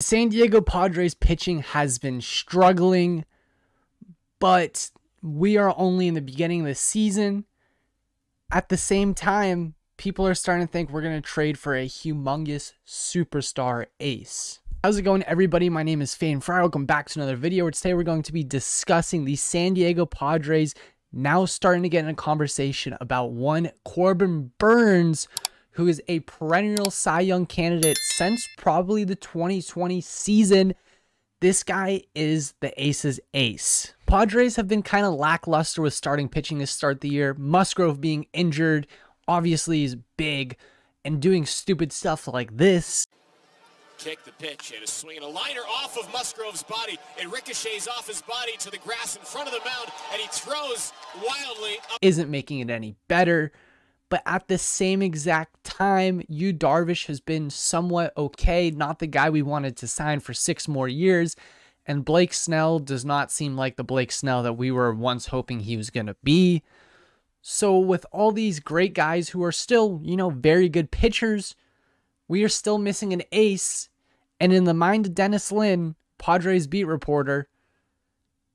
San Diego Padres pitching has been struggling, but we are only in the beginning of the season. At the same time, people are starting to think we're going to trade for a humongous superstar ace. How's it going, everybody? My name is Famed Friar. Welcome back to another video where today we're going to be discussing the San Diego Padres now starting to get in a conversation about one Corbin Burnes, who is a perennial Cy Young candidate since probably the 2020 season. This guy is the ace's ace. Padres have been kind of lackluster with starting pitching to start the year. Musgrove being injured, obviously, is big, and doing stupid stuff like this. Kick the pitch and a swing and a liner off of Musgrove's body. It ricochets off his body to the grass in front of the mound, and he throws wildly up. Isn't making it any better. But at the same exact time, Yu Darvish has been somewhat okay, not the guy we wanted to sign for 6 more years. And Blake Snell does not seem like the Blake Snell that we were once hoping he was going to be. So with all these great guys who are still, you know, very good pitchers, we are still missing an ace. And in the mind of Dennis Lynn, Padres beat reporter,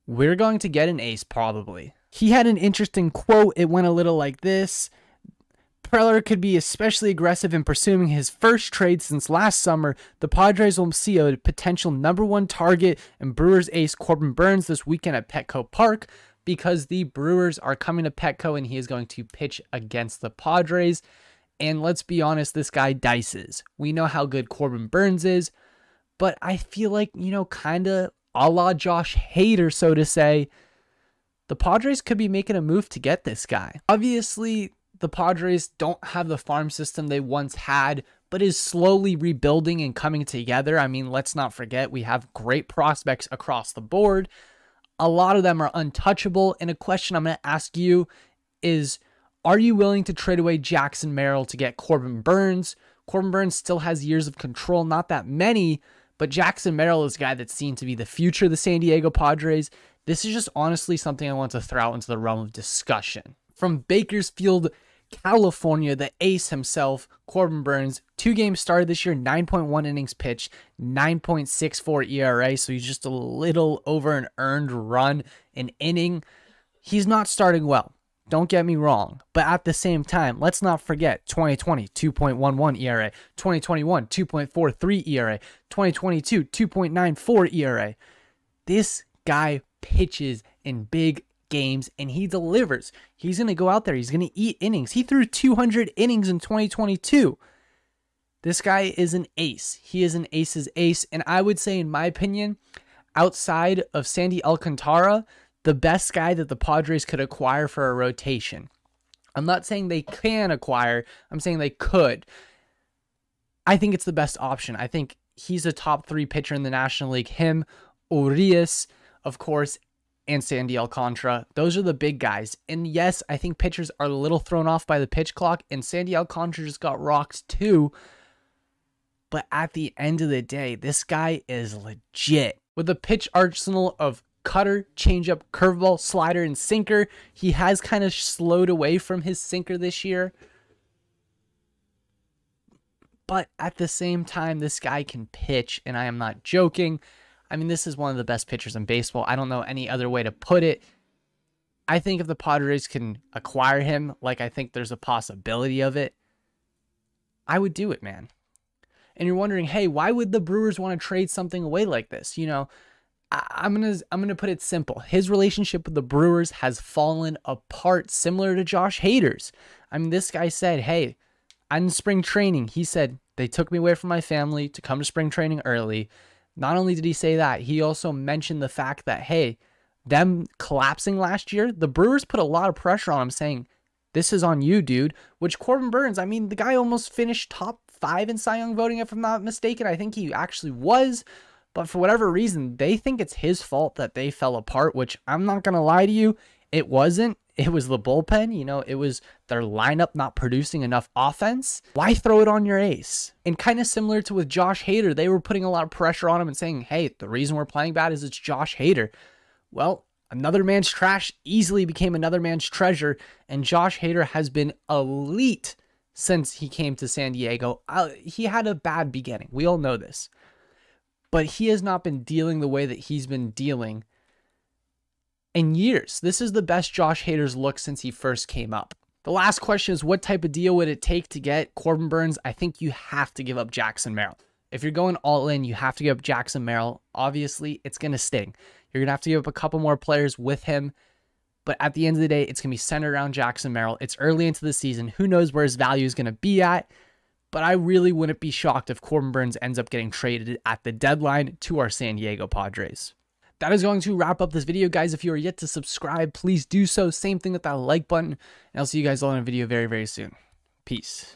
we're going to get an ace probably. He had an interesting quote. It went a little like this. Preller could be especially aggressive in pursuing his first trade since last summer. The Padres will see a potential #1 target in Brewers ace Corbin Burnes this weekend at Petco Park, because the Brewers are coming to Petco and he is going to pitch against the Padres. And let's be honest, this guy dices. We know how good Corbin Burnes is, but I feel like, you know, kind of a la Josh Hader, so to say, the Padres could be making a move to get this guy. Obviously, the Padres don't have the farm system they once had, but is slowly rebuilding and coming together. I mean, let's not forget we have great prospects across the board. A lot of them are untouchable. And a question I'm going to ask you is, are you willing to trade away Jackson Merrill to get Corbin Burnes? Corbin Burnes still has years of control, not that many, but Jackson Merrill is a guy that's seen to be the future of the San Diego Padres. This is just honestly something I want to throw out into the realm of discussion. From Bakersfield, California, the ace himself, Corbin Burnes, 2-game started this year, 9.1 innings pitched, 9.64 ERA, so he's just a little over an earned run an inning. He's not starting well, don't get me wrong, but at the same time, let's not forget 2020, 2.11 ERA, 2021, 2.43 ERA, 2022, 2.94 ERA. This guy pitches in big games and he delivers. He's going to go out there, he's going to eat innings. He threw 200 innings in 2022. This guy is an ace. He is an ace's ace. And I would say, in my opinion, outside of Sandy Alcantara, the best guy that the Padres could acquire for a rotation. I'm not saying they can acquire, I'm saying they could. I think it's the best option. I think he's a top 3 pitcher in the National League. Him, Urias, of course, and Sandy Alcantara. Those are the big guys. And yes, I think pitchers are a little thrown off by the pitch clock, and Sandy Alcantara just got rocked too. But at the end of the day, this guy is legit. With a pitch arsenal of cutter, changeup, curveball, slider, and sinker, he has kind of slowed away from his sinker this year. But at the same time, this guy can pitch, and I am not joking. I mean, this is one of the best pitchers in baseball. I don't know any other way to put it. I think if the Padres can acquire him, like I think there's a possibility of it, I would do it, man. And you're wondering, hey, why would the Brewers want to trade something away like this? You know, I'm gonna put it simple. His relationship with the Brewers has fallen apart, similar to Josh Hader's. I mean, this guy said, hey, I'm in spring training. He said, they took me away from my family to come to spring training early. Not only did he say that, he also mentioned the fact that, hey, them collapsing last year, the Brewers put a lot of pressure on him saying, this is on you, dude, which Corbin Burnes, I mean, the guy almost finished top 5 in Cy Young voting, if I'm not mistaken. I think he actually was, but for whatever reason, they think it's his fault that they fell apart, which I'm not going to lie to you, it wasn't. It was the bullpen, you know, it was their lineup not producing enough offense. Why throw it on your ace? And kind of similar to with Josh Hader, they were putting a lot of pressure on him and saying, hey, the reason we're playing bad is it's Josh Hader. Well, another man's trash easily became another man's treasure, and Josh Hader has been elite since he came to San Diego. He had a bad beginning. We all know this. but he has not been dealing the way that he's been dealing in years. This is the best Josh Hader's looked since he first came up. The last question is, what type of deal would it take to get Corbin Burnes? I think you have to give up Jackson Merrill. If you're going all in, you have to give up Jackson Merrill. Obviously, it's going to sting. You're going to have to give up a couple more players with him. But at the end of the day, it's going to be centered around Jackson Merrill. It's early into the season. Who knows where his value is going to be at? But I really wouldn't be shocked if Corbin Burnes ends up getting traded at the deadline to our San Diego Padres. That is going to wrap up this video, guys. If you are yet to subscribe, please do so. Same thing with that like button. And I'll see you guys all in a video very, very soon. Peace.